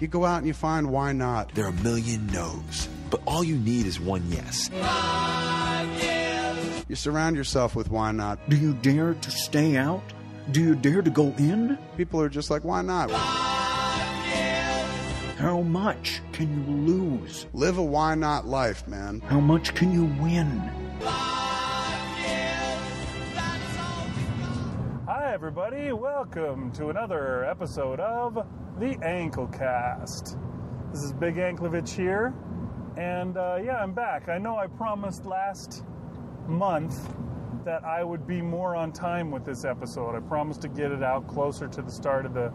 You go out and you find why not. There are a million no's, but all you need is one yes. You surround yourself with why not. Do you dare to stay out? Do you dare to go in? People are just like, why not? How much can you lose? Live a why not life, man. How much can you win? Hi, everybody. Welcome to another episode of the AnkleCast. This is Big Anklevich here. And, yeah, I'm back. I know I promised last month that I would be more on time with this episode. I promised to get it out closer to the start of the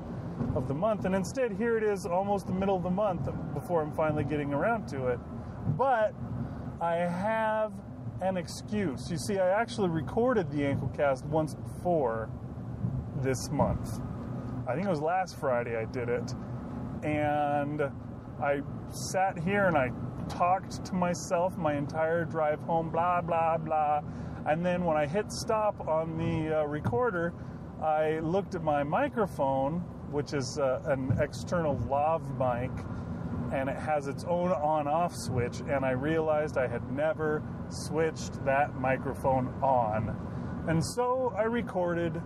month, and instead here it is almost the middle of the month before I'm finally getting around to it. But I have an excuse. You see, I actually recorded the AnkleCast once before this month. I think it was last Friday I did it, and I sat here and I talked to myself my entire drive home, blah blah blah. And then when I hit stop on the recorder, I looked at my microphone, which is an external lav mic, and it has its own on-off switch, and I realized I had never switched that microphone on. And so I recorded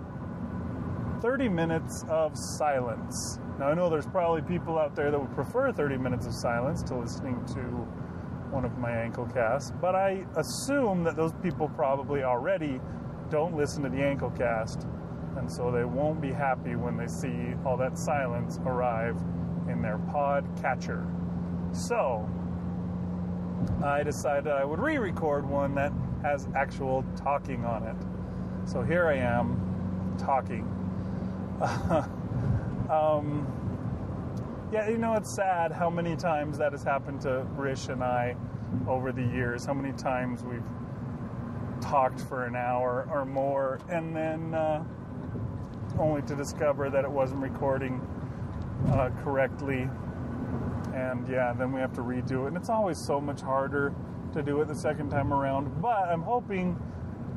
30 minutes of silence. Now, I know there's probably people out there that would prefer 30 minutes of silence to listening to one of my AnkleCasts, but I assume that those people probably already don't listen to the AnkleCast, and so they won't be happy when they see all that silence arrive in their pod catcher. So I decided I would re-record one that has actual talking on it. So here I am, talking. Yeah, you know, it's sad how many times that has happened to Rish and I over the years, how many times we've talked for an hour or more, and then only to discover that it wasn't recording correctly, and yeah, then we have to redo it, and it's always so much harder to do it the second time around, but I'm hoping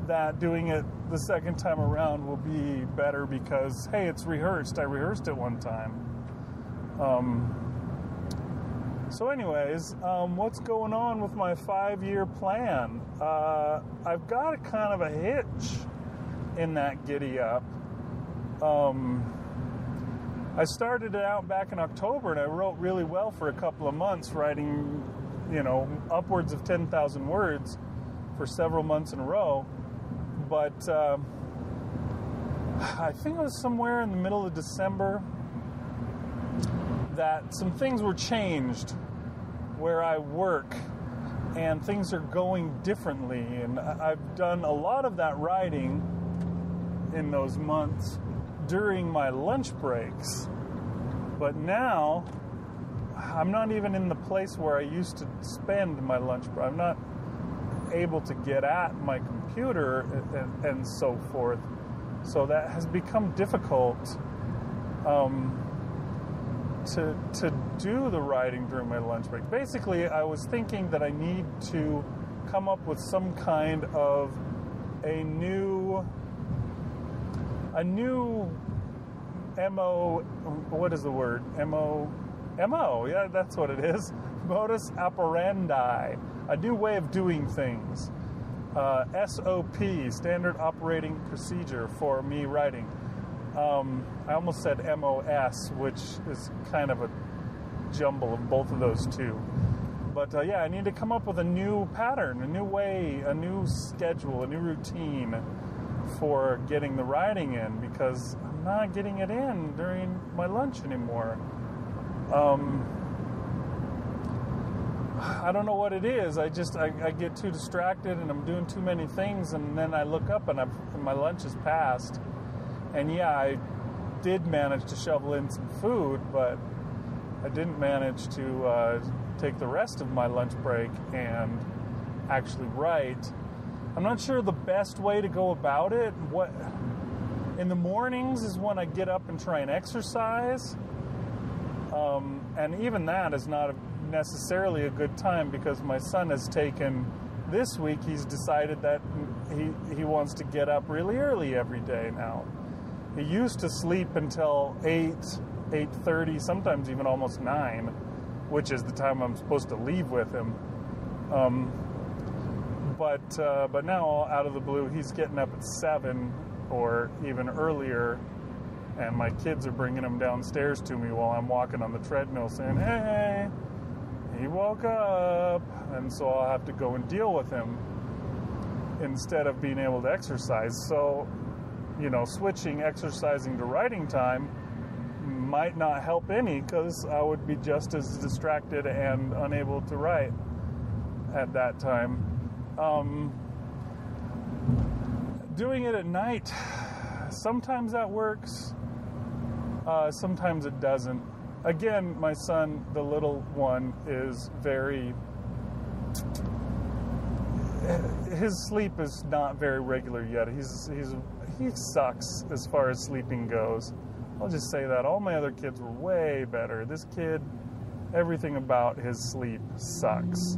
that doing it the second time around will be better because, hey, it's rehearsed. I rehearsed it one time. So anyways, what's going on with my 5-year plan? I've got a kind of a hitch in that giddy up. I started it out back in October, and I wrote really well for a couple of months, writing, you know, upwards of 10,000 words for several months in a row. But I think it was somewhere in the middle of December that some things were changed where I work, and things are going differently, and I've done a lot of that writing in those months during my lunch breaks, but now I'm not even in the place where I used to spend my lunch break. I'm not able to get at my computer and so forth, so that has become difficult to do the writing during my lunch break. Basically, I was thinking that I need to come up with some kind of a new MO, what is the word? MO, yeah, that's what it is. Modus operandi, a new way of doing things. SOP, standard operating procedure for me writing. I almost said MOS, which is kind of a jumble of both of those two. But yeah, I need to come up with a new pattern, a new way, a new schedule, a new routine for getting the writing in, because I'm not getting it in during my lunch anymore. I don't know what it is. I get too distracted, and I'm doing too many things, and then I look up and my lunch is past. And yeah, I did manage to shovel in some food, but I didn't manage to take the rest of my lunch break and actually write. I'm not sure the best way to go about it. What in the mornings is when I get up and try and exercise, and even that is not necessarily a good time because my son has taken this week. He's decided that he wants to get up really early every day now. He used to sleep until 8 8:30, sometimes even almost 9, which is the time I'm supposed to leave with him. But now, out of the blue, he's getting up at 7 or even earlier, and my kids are bringing him downstairs to me while I'm walking on the treadmill saying, "Hey, he woke up," and so I'll have to go and deal with him instead of being able to exercise. So, you know, switching exercising to writing time might not help any, because I would be just as distracted and unable to write at that time. Doing it at night, sometimes that works, sometimes it doesn't. Again, my son, the little one, is very... his sleep is not very regular yet. He sucks as far as sleeping goes. I'll just say that. All my other kids were way better. This kid, everything about his sleep sucks.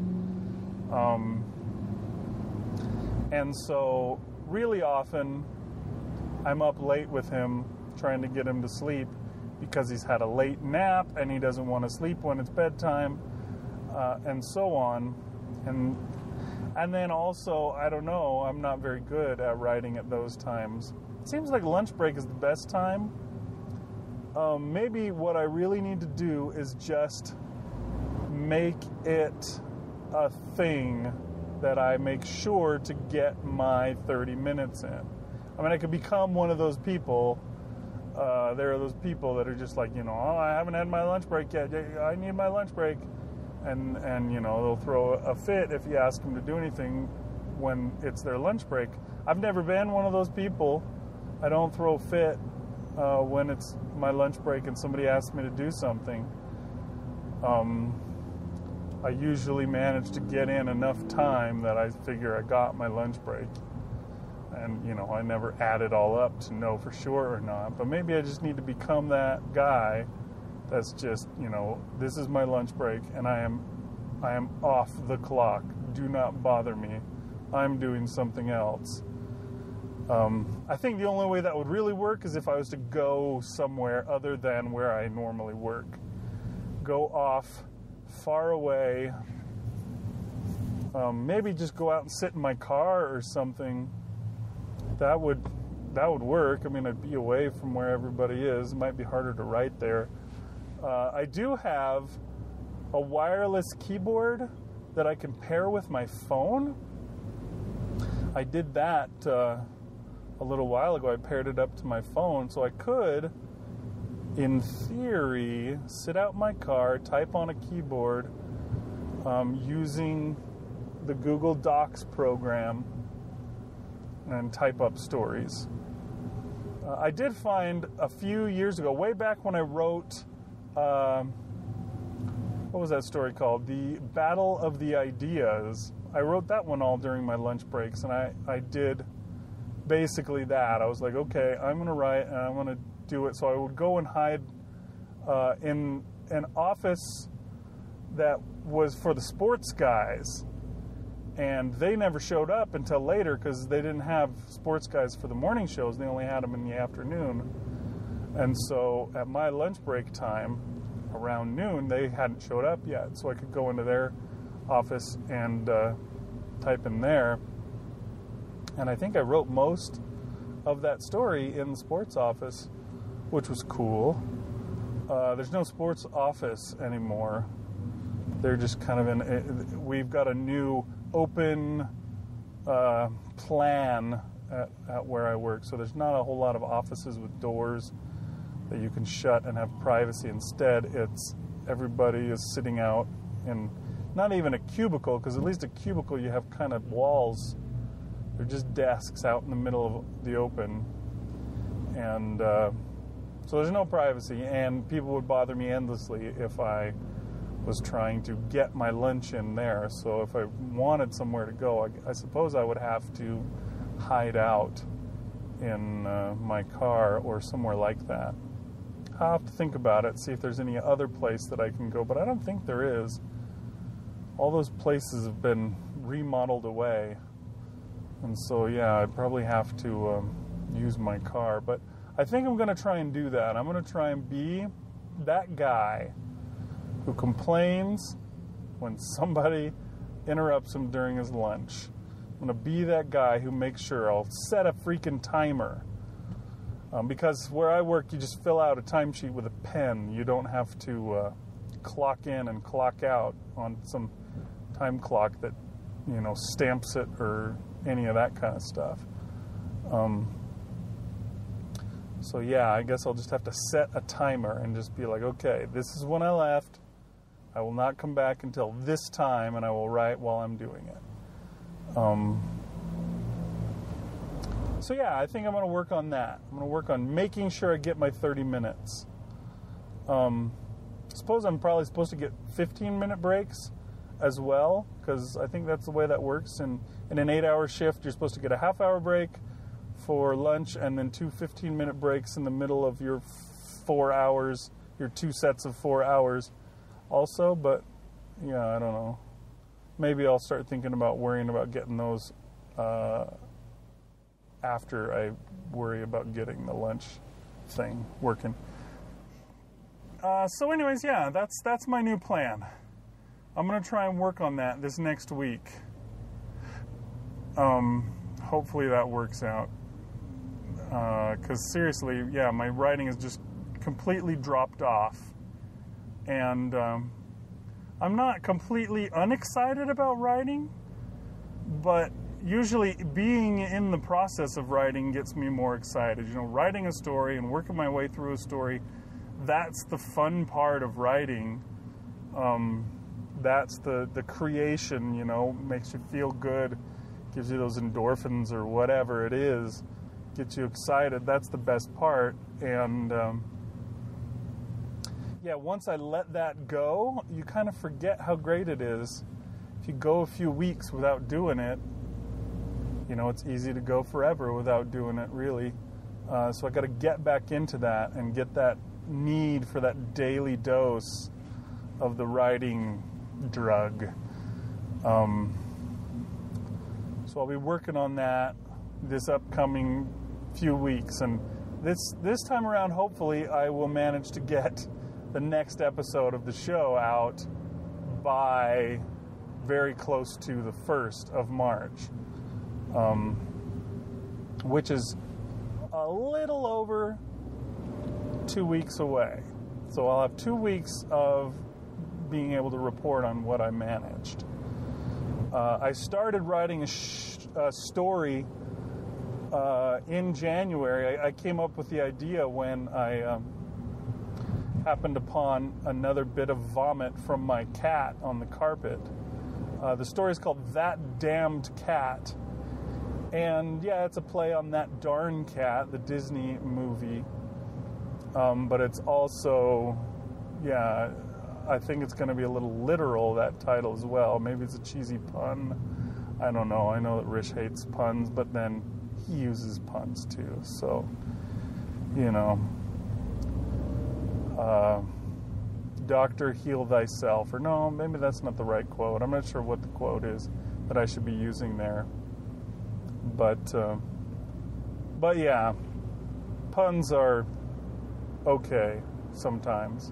And so really often I'm up late with him trying to get him to sleep because he's had a late nap and he doesn't want to sleep when it's bedtime, and so on. And then also, I don't know, I'm not very good at writing at those times. It seems like lunch break is the best time. Maybe what I really need to do is just make it a thing that I make sure to get my 30 minutes in. I mean, I could become one of those people. There are those people that are just like, you know, "Oh, I haven't had my lunch break yet. I need my lunch break." And you know, they'll throw a fit if you ask them to do anything when it's their lunch break. I've never been one of those people. I don't throw fit when it's my lunch break and somebody asks me to do something. I usually manage to get in enough time that I figure I got my lunch break. And, you know, I never add it all up to know for sure or not. But maybe I just need to become that guy that's just, you know, this is my lunch break and I am off the clock. Do not bother me. I'm doing something else. I think the only way that would really work is if I was to go somewhere other than where I normally work. Go off far away. Maybe just go out and sit in my car or something. That would work. I mean, I'd be away from where everybody is. It might be harder to write there. I do have a wireless keyboard that I can pair with my phone. I did that a little while ago. I paired it up to my phone, so I could, in theory, sit out in my car, type on a keyboard using the Google Docs program and type up stories. I did find a few years ago, way back when I wrote... what was that story called? The Battle of the Ideas. I wrote that one all during my lunch breaks, and I did basically that. I was like, okay, I'm going to write, and I'm going to do it. So I would go and hide in an office that was for the sports guys, and they never showed up until later because they didn't have sports guys for the morning shows. They only had them in the afternoon. And so at my lunch break time, around noon, they hadn't showed up yet. So I could go into their office and type in there. And I think I wrote most of that story in the sports office, which was cool. There's no sports office anymore. They're just kind of in... We've got a new open plan at where I work. So there's not a whole lot of offices with doors that you can shut and have privacy. Instead, it's everybody is sitting out in not even a cubicle, because at least a cubicle you have kind of walls. They're just desks out in the middle of the open, and so there's no privacy, and people would bother me endlessly if I was trying to get my lunch in there. So if I wanted somewhere to go, I suppose I would have to hide out in my car or somewhere like that. I'll have to think about it, see if there's any other place that I can go, but I don't think there is. All those places have been remodeled away, and so yeah, I'd probably have to use my car, but I think I'm going to try and do that. I'm going to try and be that guy who complains when somebody interrupts him during his lunch. I'm going to be that guy who makes sure I'll set a freaking timer. Because where I work, you just fill out a timesheet with a pen. You don't have to clock in and clock out on some time clock that, you know, stamps it or any of that kind of stuff. So yeah, I guess I'll just have to set a timer and just be like, okay, this is when I left. I will not come back until this time, and I will write while I'm doing it. So yeah, I think I'm going to work on that. I'm going to work on making sure I get my 30 minutes. I suppose I'm probably supposed to get 15-minute breaks as well, because I think that's the way that works. In an 8-hour shift, you're supposed to get a half-hour break for lunch, and then two 15-minute breaks in the middle of your 4 hours, your two sets of 4 hours also. But, yeah, I don't know. Maybe I'll start thinking about worrying about getting those after I worry about getting the lunch thing working. So anyways, yeah, that's my new plan. I'm going to try and work on that this next week. Hopefully that works out. Because seriously, yeah, my writing has just completely dropped off. And I'm not completely unexcited about writing, but usually being in the process of writing gets me more excited. You know, writing a story and working my way through a story, that's the fun part of writing. That's the creation, you know, makes you feel good, gives you those endorphins or whatever it is, gets you excited. That's the best part. And yeah, once I let that go, you kind of forget how great it is. If you go a few weeks without doing it, you know, it's easy to go forever without doing it, really. So I got to get back into that and get that need for that daily dose of the writing drug. So I'll be working on that this upcoming few weeks, and this time around, hopefully, I will manage to get the next episode of the show out by very close to the 1st of March, which is a little over 2 weeks away. So I'll have 2 weeks of being able to report on what I managed. I started writing a story in January. I came up with the idea when I happened upon another bit of vomit from my cat on the carpet. The story is called That Damned Cat. And yeah, it's a play on That Darn Cat, the Disney movie. But it's also, yeah, I think it's going to be a little literal, that title as well. Maybe it's a cheesy pun. I don't know. I know that Rish hates puns, but then he uses puns too. So, you know, doctor, heal thyself. Or no, maybe that's not the right quote. I'm not sure what the quote is that I should be using there. But yeah, puns are okay sometimes.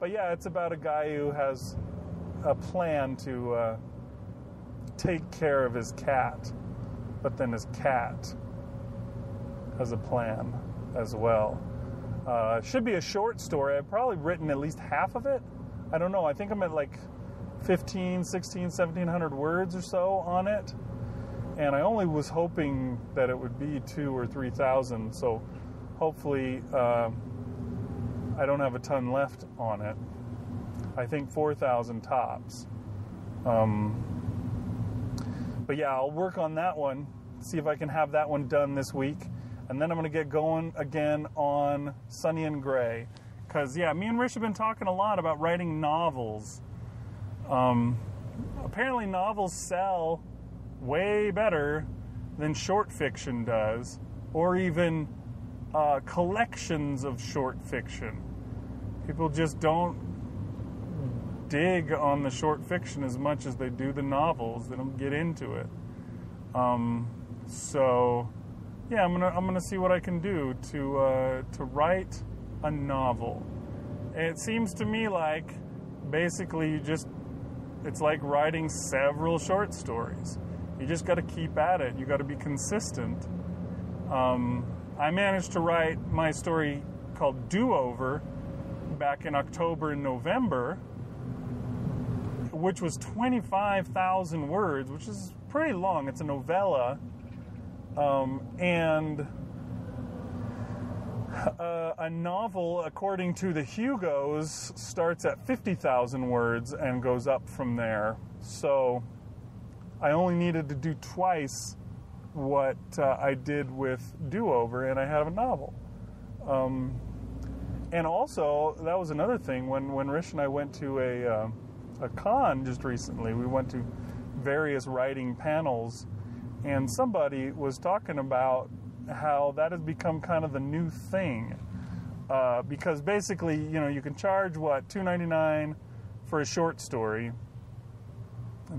But yeah, it's about a guy who has a plan to take care of his cat, but then his cat has a plan as well. It should be a short story. I've probably written at least half of it. I don't know. I think I'm at like 15, 16, 1700 words or so on it. And I only was hoping that it would be 2,000 or 3,000. So hopefully, I don't have a ton left on it. I think 4,000 tops. But yeah, I'll work on that one, see if I can have that one done this week. And then I'm going to get going again on Sunny and Gray. Because, yeah, me and Rish have been talking a lot about writing novels. Apparently novels sell way better than short fiction does, or even collections of short fiction. People just don't dig on the short fiction as much as they do the novels. They don't get into it. So yeah, I'm gonna see what I can do to write a novel. It seems to me like basically you just, it's like writing several short stories. You just got to keep at it. You got to be consistent. I managed to write my story called Do Over back in October and November, which was 25,000 words, which is pretty long. It's a novella. A novel, according to the Hugos, starts at 50,000 words and goes up from there. So I only needed to do twice what I did with Do Over, and I have a novel. And also, that was another thing, when Rish and I went to a con just recently, we went to various writing panels, and somebody was talking about how that has become kind of the new thing, because basically, you know, you can charge what, $2.99 for a short story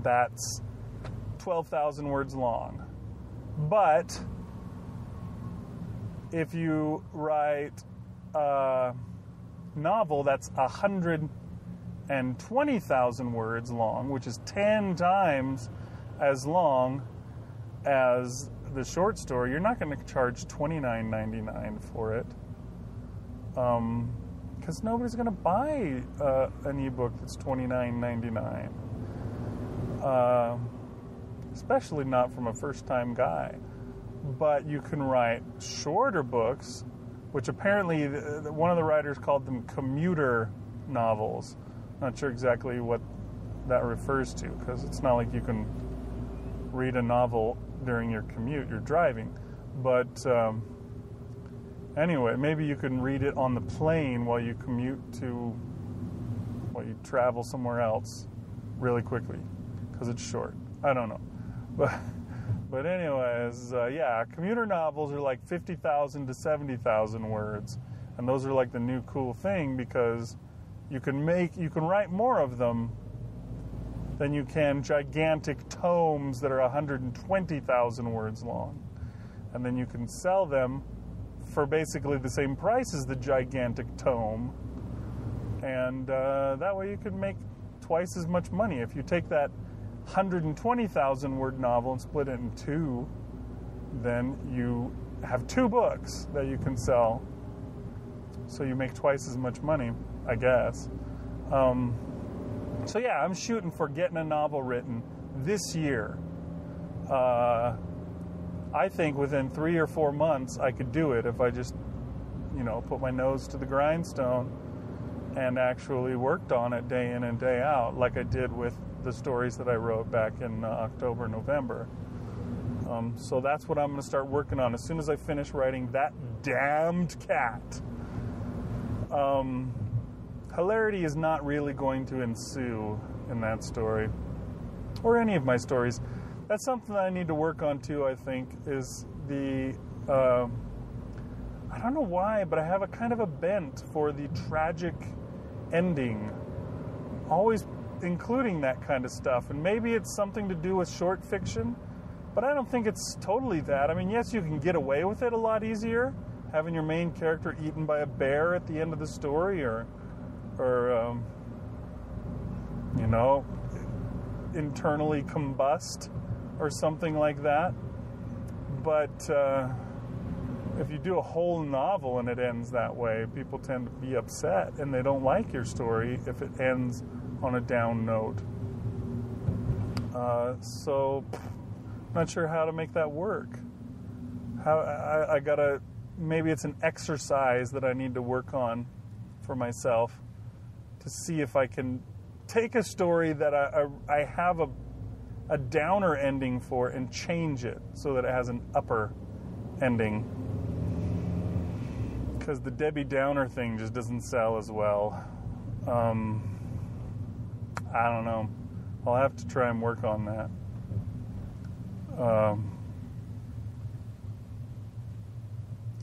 that's 12,000 words long. But if you write a novel that's 120,000 words long, which is 10 times as long as the short story, you're not going to charge $29.99 for it, because nobody's going to buy an ebook that's $29.99, especially not from a first-time guy. But you can write shorter books, which apparently one of the writers called them commuter novels. Not sure exactly what that refers to, because it's not like you can read a novel during your commute, you're driving. But anyway, maybe you can read it on the plane while you commute to, while you travel somewhere else really quickly, because it's short. I don't know. But anyways, yeah, commuter novels are like 50,000 to 70,000 words, and those are like the new cool thing, because you can write more of them than you can gigantic tomes that are 120,000 words long. And then you can sell them for basically the same price as the gigantic tome. And that way you can make twice as much money. If you take that 120,000 word novel and split it in two, then you have two books that you can sell. So you make twice as much money, I guess. So yeah, I'm shooting for getting a novel written this year. I think within 3 or 4 months I could do it if I just, you know, put my nose to the grindstone and actually worked on it day in and day out, like I did with the stories that I wrote back in October, November. So that's what I'm going to start working on as soon as I finish writing That Damned Cat. Hilarity is not really going to ensue in that story, or any of my stories. That's something that I need to work on too, I think, is the, I don't know why, but I have a kind of a bent for the tragic ending, always including that kind of stuff. And maybe it's something to do with short fiction, but I don't think it's totally that. I mean, yes, you can get away with it a lot easier, having your main character eaten by a bear at the end of the story, or you know, internally combust or something like that. But if you do a whole novel and it ends that way, people tend to be upset and they don't like your story if it ends on a down note. So not sure how to make that work. I gotta, maybe it's an exercise that I need to work on for myself, to see if I can take a story that I have a downer ending for and change it so that it has an upper ending. Because the Debbie Downer thing just doesn't sell as well. I don't know. I'll have to try and work on that.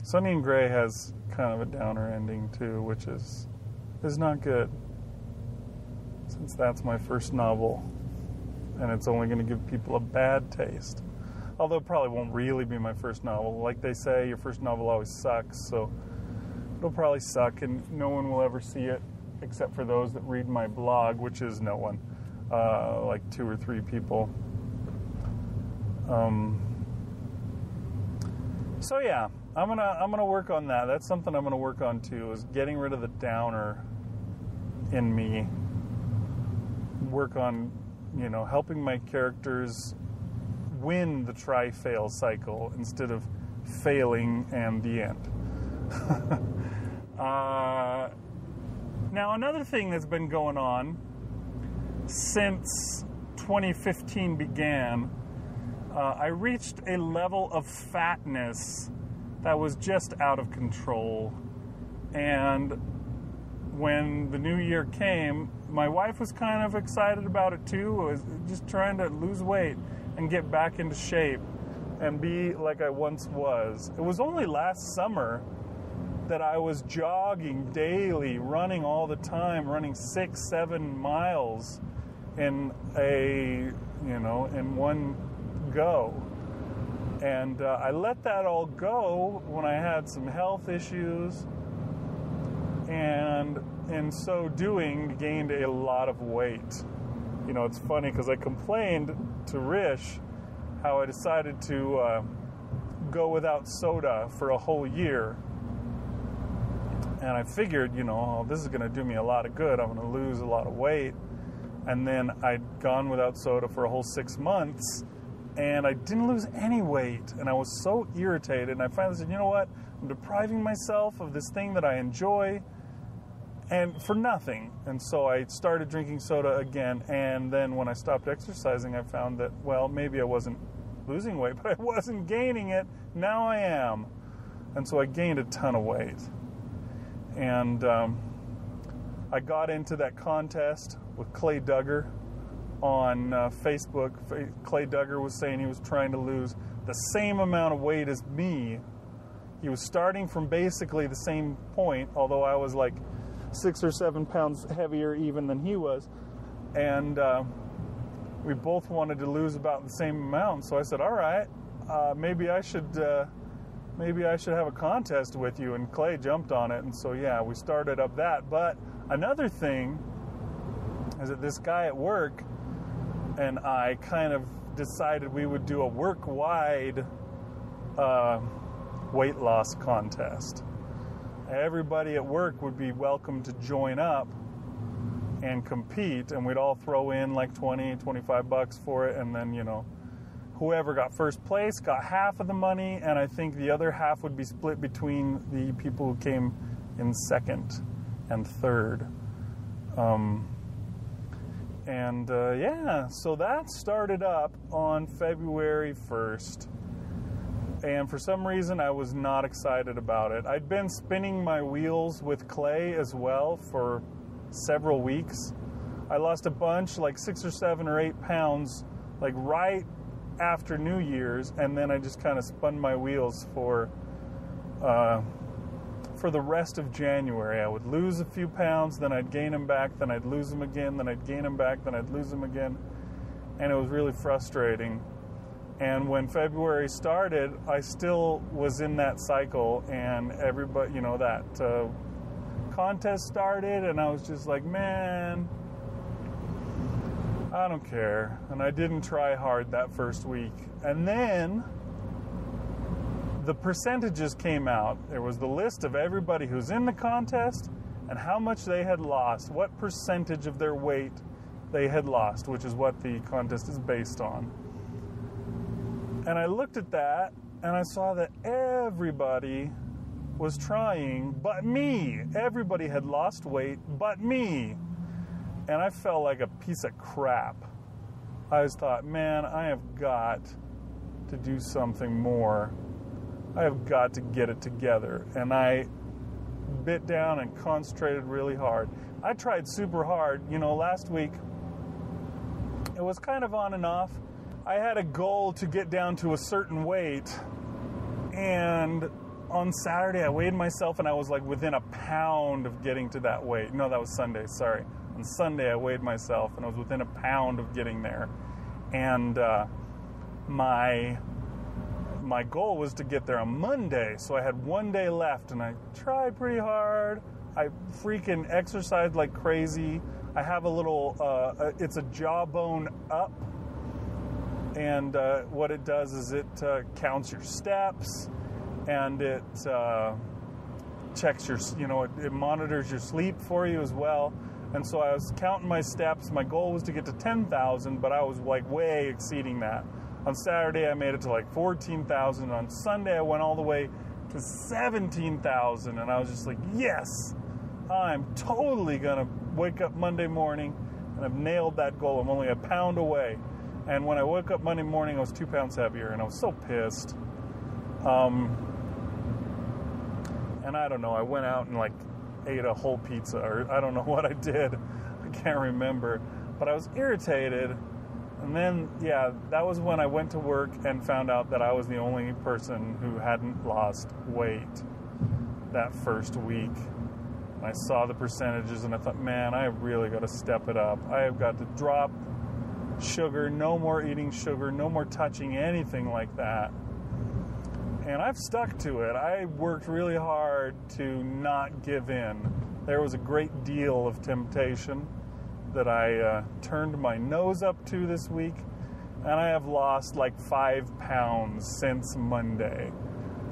Sunny and Gray has kind of a downer ending too, which is not good, since that's my first novel and it's only going to give people a bad taste. Although it probably won't really be my first novel. Like they say, your first novel always sucks, so It'll probably suck, and no one will ever see it except for those that read my blog, which is no one, like 2 or 3 people. So yeah, I'm gonna work on that. That's something I'm gonna work on too, is getting rid of the downer in me. Work on, you know, helping my characters win the try-fail cycle instead of failing and the end. Now, another thing that's been going on since 2015 began, I reached a level of fatness that was just out of control. And when the new year came, my wife was kind of excited about it too. I was just trying to lose weight and get back into shape and be like I once was. It was only last summer that I was jogging daily, running all the time, running 6-7 miles in one go. And I let that all go when I had some health issues, and in so doing gained a lot of weight. You know, it's funny because I complained to Rish how I decided to go without soda for a whole year. And I figured, you know, oh, this is going to do me a lot of good. I'm going to lose a lot of weight. And then I'd gone without soda for a whole 6 months, and I didn't lose any weight. And I was so irritated. And I finally said, you know what? I'm depriving myself of this thing that I enjoy, and for nothing. And so I started drinking soda again, and then when I stopped exercising, I found that, well, maybe I wasn't losing weight, but I wasn't gaining it. Now I am. And so I gained a ton of weight. And I got into that contest with Clay Duggar on Facebook. Clay Duggar was saying he was trying to lose the same amount of weight as me. He was starting from basically the same point, although I was like 6 or 7 pounds heavier even than he was, and we both wanted to lose about the same amount. So I said, all right, maybe I should have a contest with you, and Clay jumped on it. And so yeah, we started up that. But another thing is that this guy at work and I kind of decided we would do a work-wide weight loss contest. Everybody at work would be welcome to join up and compete, and we'd all throw in like $20-25 for it, and then, you know, whoever got first place got half of the money, and I think the other half would be split between the people who came in second and third. Yeah, so that started up on February 1st. And for some reason, I was not excited about it. I'd been spinning my wheels with Clay as well for several weeks. I lost a bunch, like 6 or 7 or 8 pounds, like right after New Year's. And then I just kind of spun my wheels for the rest of January. I would lose a few pounds, then I'd gain them back, then I'd lose them again, then I'd gain them back, then I'd lose them again. And it was really frustrating. And when February started, I still was in that cycle, and everybody, you know, that contest started, and I was just like, man, I don't care. And I didn't try hard that first week. And then the percentages came out. There was the list of everybody who's in the contest and how much they had lost, what percentage of their weight they had lost, which is what the contest is based on. And I looked at that, and I saw that everybody was trying but me. Everybody had lost weight but me. And I felt like a piece of crap. I just thought, man, I have got to do something more. I have got to get it together. And I bit down and concentrated really hard. I tried super hard. You know, last week, it was kind of on and off. I had a goal to get down to a certain weight, and on Saturday I weighed myself and I was like within a pound of getting to that weight. No, that was Sunday, sorry. On Sunday I weighed myself and I was within a pound of getting there. And my my goal was to get there on Monday, so I had one day left, and I tried pretty hard. I freaking exercised like crazy. I have a little, it's a Jawbone Up, and what it does is it counts your steps, and it checks your, it monitors your sleep for you as well. And so I was counting my steps. My goal was to get to 10,000, but I was like way exceeding that. On Saturday, I made it to like 14,000. On Sunday, I went all the way to 17,000, and I was just like, yes, I'm totally gonna wake up Monday morning, and I've nailed that goal. I'm only a pound away. And when I woke up Monday morning, I was 2 pounds heavier, and I was so pissed. And I don't know, I went out and like ate a whole pizza, or I don't know what I did. I can't remember, but I was irritated. And then, yeah, that was when I went to work and found out that I was the only person who hadn't lost weight that first week. And I saw the percentages, and I thought, man, I really got to step it up. I have got to drop sugar, no more eating sugar, no more touching anything like that. And I've stuck to it. I worked really hard to not give in. There was a great deal of temptation that I turned my nose up to this week, and I have lost like 5 pounds since Monday.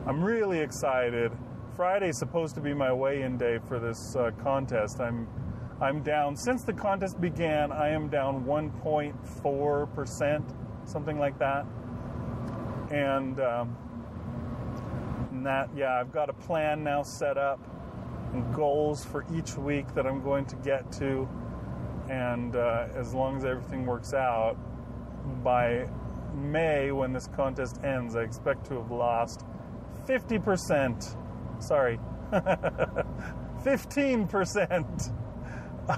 I'm really excited. Friday's supposed to be my weigh-in day for this contest. I'm down, since the contest began, I am down 1.4%, something like that. And that, yeah, I've got a plan now set up and goals for each week that I'm going to get to. And as long as everything works out, by May, when this contest ends, I expect to have lost 50%, sorry, 15%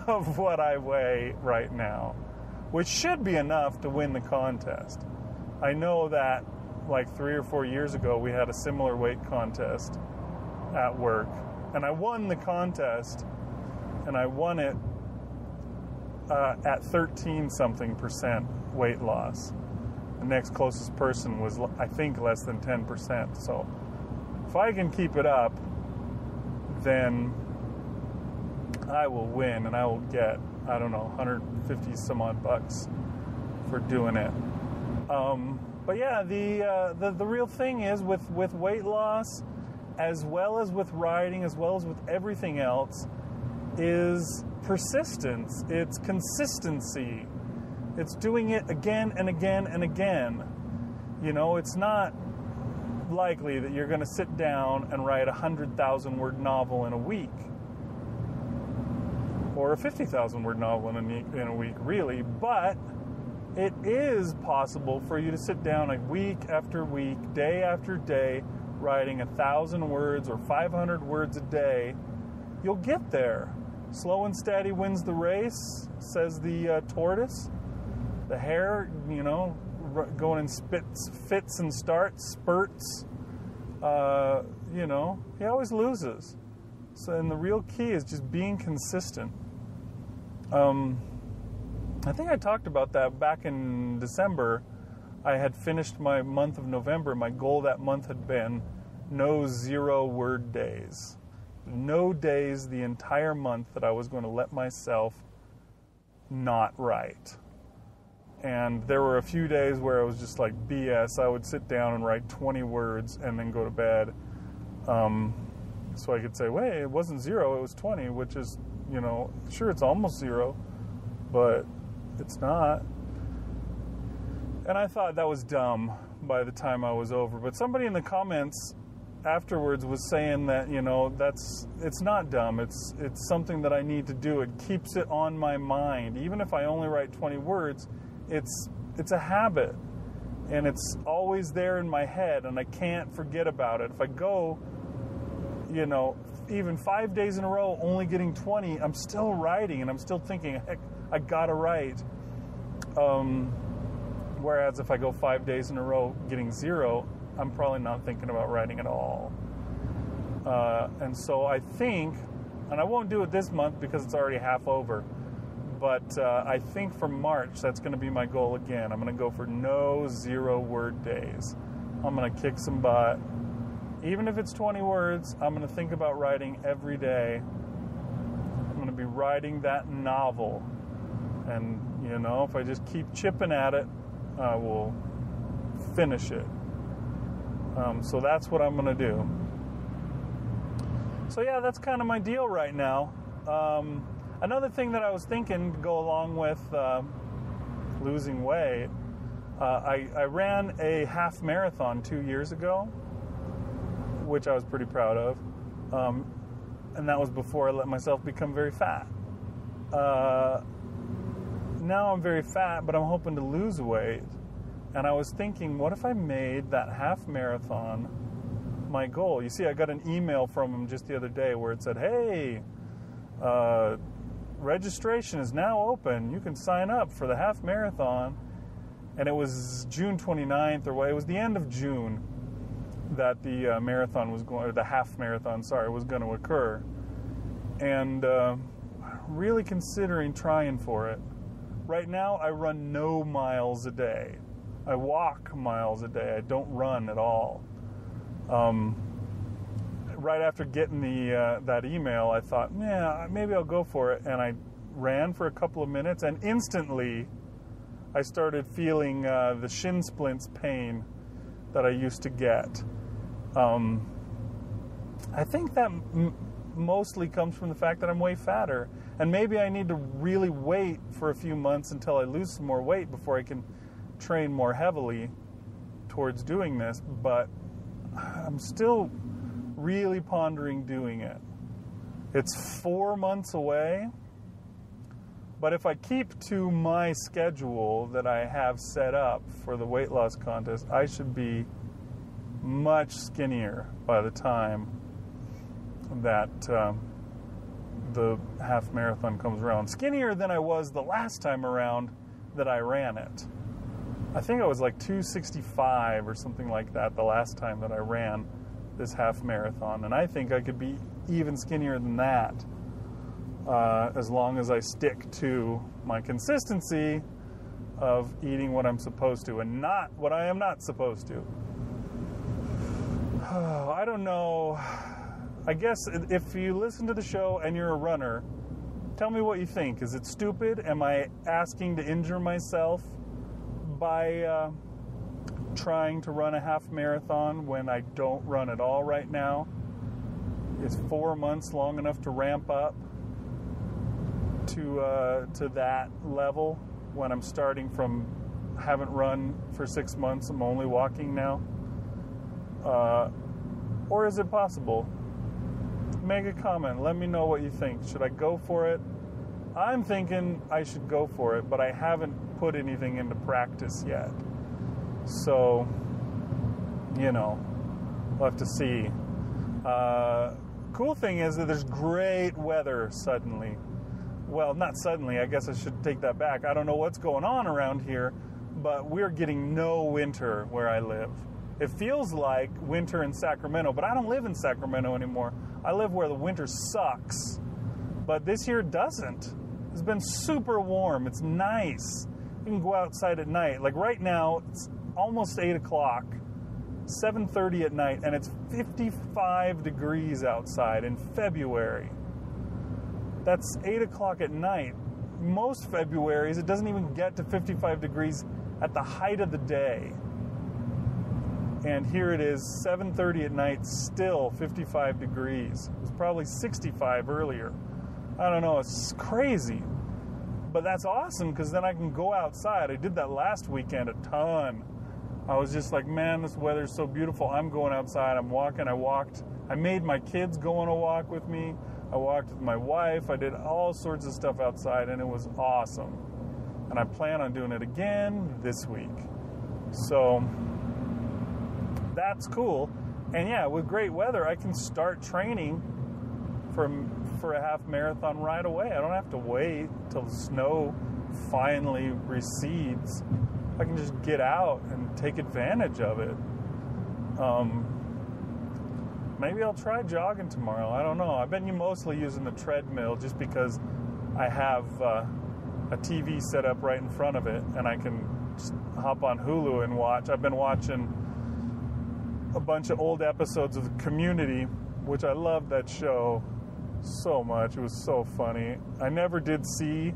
of what I weigh right now, which should be enough to win the contest. I know that like 3 or 4 years ago, we had a similar weight contest at work, and I won the contest, and I won it at 13-something% weight loss. The next closest person was, I think, less than 10%. So if I can keep it up, then I will win, and I will get, I don't know, 150 some odd bucks for doing it. But yeah, the real thing is with weight loss, as well as with riding, as well as with everything else, is persistence. It's consistency. It's doing it again and again and again. You know, it's not likely that you're going to sit down and write a 100,000-word novel in a week, or a 50,000-word novel in a week, really. But it is possible for you to sit down like week after week, day after day, writing 1,000 words or 500 words a day. You'll get there. Slow and steady wins the race, says the tortoise. The hare, going in spits, fits and starts, spurts. He always loses. So, and the real key is just being consistent. I think I talked about that back in December. I had finished my month of November. My goal that month had been no zero-word days. No days the entire month that I was going to let myself not write. And there were a few days where it was just like BS. I would sit down and write 20 words and then go to bed. So I could say, wait, it wasn't zero, it was 20, which is, sure, it's almost zero, but it's not. And I thought that was dumb by the time I was over. But somebody in the comments afterwards was saying that, it's not dumb. It's something that I need to do. It keeps it on my mind. Even if I only write 20 words, it's a habit, and it's always there in my head, and I can't forget about it. If I go, even 5 days in a row, only getting 20, I'm still writing, and I'm still thinking, heck, I gotta write. Whereas if I go 5 days in a row getting zero, I'm probably not thinking about writing at all. And so I think, and I won't do it this month because it's already half over, but I think for March, that's going to be my goal again. I'm going to go for no zero-word days. I'm going to kick some butt. Even if it's 20 words, I'm going to think about writing every day. I'm going to be writing that novel. And, you know, if I just keep chipping at it, I will finish it. So that's what I'm going to do. So, yeah, that's kind of my deal right now. Another thing that I was thinking to go along with losing weight, I ran a half marathon 2 years ago, which I was pretty proud of. And that was before I let myself become very fat. Now I'm very fat, but I'm hoping to lose weight. And I was thinking, what if I made that half marathon my goal? You see, I got an email from him just the other day where it said, hey, registration is now open. You can sign up for the half marathon. And it was June 29th, or it was the end of June that the marathon was going, or the half marathon, sorry, was going to occur. And really considering trying for it. Right now, I run no miles a day. I walk miles a day. I don't run at all. Right after getting the that email, I thought, yeah, maybe I'll go for it. And I ran for a couple of minutes, and instantly I started feeling the shin splints pain that I used to get. I think that mostly comes from the fact that I'm way fatter. And maybe I need to really wait for a few months until I lose some more weight before I can train more heavily towards doing this, but I'm still really pondering doing it. It's 4 months away, but if I keep to my schedule that I have set up for the weight loss contest, I should be much skinnier by the time that the half marathon comes around. Skinnier than I was the last time around that I ran it. I think I was like 265 or something like that the last time that I ran this half marathon. And I think I could be even skinnier than that as long as I stick to my consistency of eating what I'm supposed to and not what I am not supposed to. I don't know. I guess if you listen to the show and you're a runner, tell me what you think. Is it stupid? Am I asking to injure myself by trying to run a half marathon when I don't run at all right now? Is 4 months long enough to ramp up to that level when I'm starting from haven't run for 6 months, I'm only walking now? Or is it possible? Make a comment. Let me know what you think. Should I go for it? I'm thinking I should go for it, but I haven't put anything into practice yet. So, you know, we'll have to see. Cool thing is that there's great weather suddenly. Well, not suddenly. I guess I should take that back. I don't know what's going on around here, but we're getting no winter where I live. It feels like winter in Sacramento, but I don't live in Sacramento anymore. I live where the winter sucks, but this year doesn't. It's been super warm. It's nice. You can go outside at night. Like right now, it's almost 8 o'clock, 7:30 at night, and it's 55 degrees outside in February. That's 8 o'clock at night. Most Februaries, it doesn't even get to 55 degrees at the height of the day. And here it is, 7:30 at night, still 55 degrees. It was probably 65 earlier. I don't know, it's crazy. But that's awesome, because then I can go outside. I did that last weekend a ton. I was just like, man, this weather's so beautiful. I'm going outside. I'm walking. I made my kids go on a walk with me. I walked with my wife. I did all sorts of stuff outside, and it was awesome. And I plan on doing it again this week. So that's cool. And, yeah, with great weather, I can start training for a half marathon right away. I don't have to wait till the snow finally recedes. I can just get out and take advantage of it. Maybe I'll try jogging tomorrow. I don't know. I've been mostly using the treadmill just because I have a TV set up right in front of it, and I can just hop on Hulu and watch. I've been watching a bunch of old episodes of Community, which I loved that show so much. It was so funny. I never did see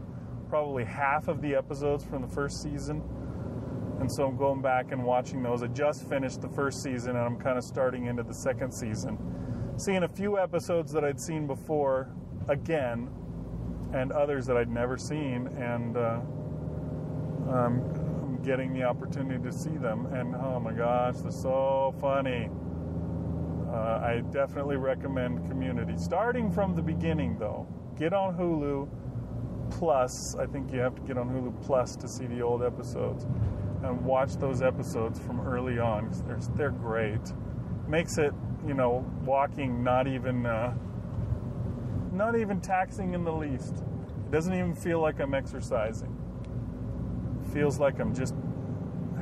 probably half of the episodes from the first season, and so I'm going back and watching those. I just finished the first season, and I'm kind of starting into the second season. Seeing a few episodes that I'd seen before, again, and others that I'd never seen, and I'm getting the opportunity to see them, and oh my gosh, they're so funny. I definitely recommend Community. Starting from the beginning, though, get on Hulu Plus. I think you have to get on Hulu Plus to see the old episodes, and watch those episodes from early on, because they're great. Makes it, you know, walking not even taxing in the least. It doesn't even feel like I'm exercising. It feels like I'm just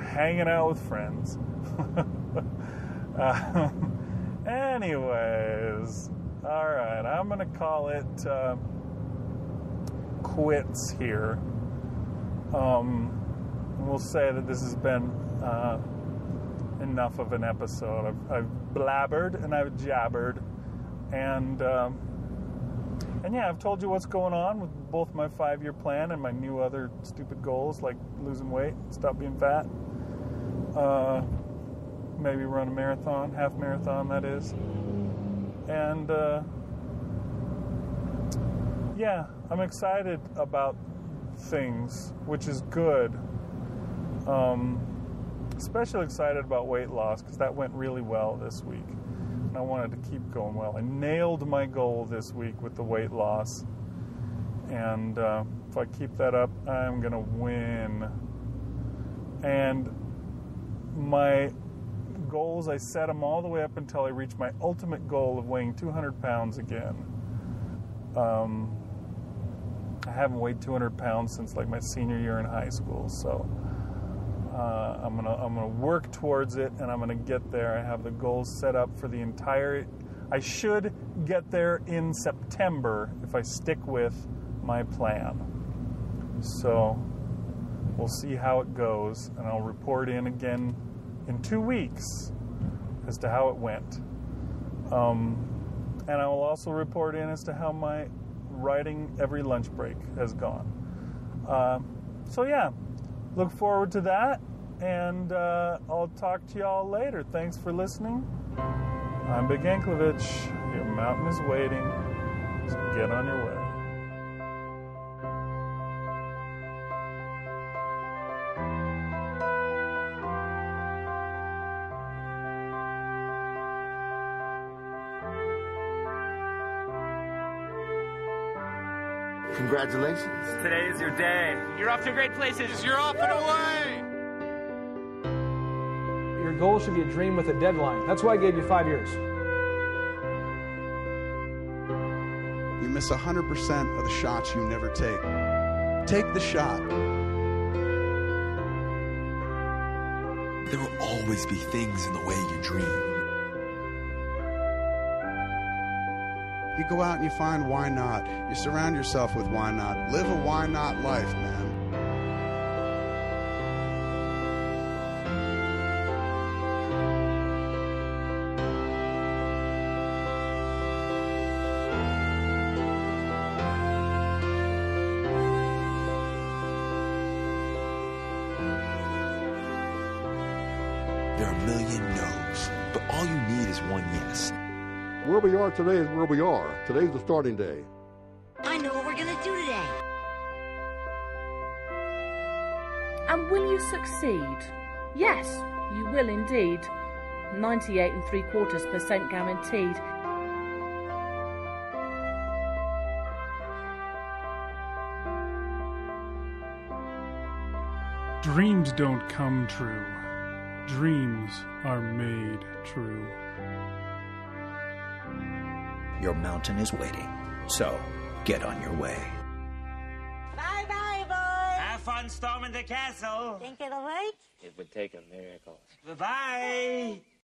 hanging out with friends. Anyways, all right, I'm going to call it quits here. We'll say that this has been enough of an episode. I've blabbered and I've jabbered, and yeah, I've told you what's going on with both my 5-year plan and my new other stupid goals, like losing weight, stop being fat, maybe run a marathon, half marathon that is, and yeah, I'm excited about things, which is good. Especially excited about weight loss, because that went really well this week, and I wanted to keep going well. I nailed my goal this week with the weight loss, and if I keep that up, I'm going to win. And my goals, I set them all the way up until I reach my ultimate goal of weighing 200 pounds again. I haven't weighed 200 pounds since like my senior year in high school, so... I'm gonna work towards it, and I'm gonna get there. I have the goals set up for the entire... I should get there in September if I stick with my plan. So we'll see how it goes, and I'll report in again in 2 weeks as to how it went. And I will also report in as to how my writing every lunch break has gone. So yeah. Look forward to that, and I'll talk to y'all later. Thanks for listening. I'm Big Anklevich. Your mountain is waiting, so get on your way. Congratulations. Today is your day. You're off to great places. You're off and away. Your goal should be a dream with a deadline. That's why I gave you 5 years. You miss 100% of the shots you never take. Take the shot. There will always be things in the way you dream. You go out and you find why not. You surround yourself with why not. Live a why not life, man. There are a million no's, but all you need is one yes. Where we are today is where we are. Today's the starting day. I know what we're going to do today. And will you succeed? Yes, you will indeed. 98.75% guaranteed. Dreams don't come true. Dreams are made true. Your mountain is waiting, so get on your way. Bye-bye, boys. Have fun storming the castle. Think it'll work? It would take a miracle. Bye-bye. Bye.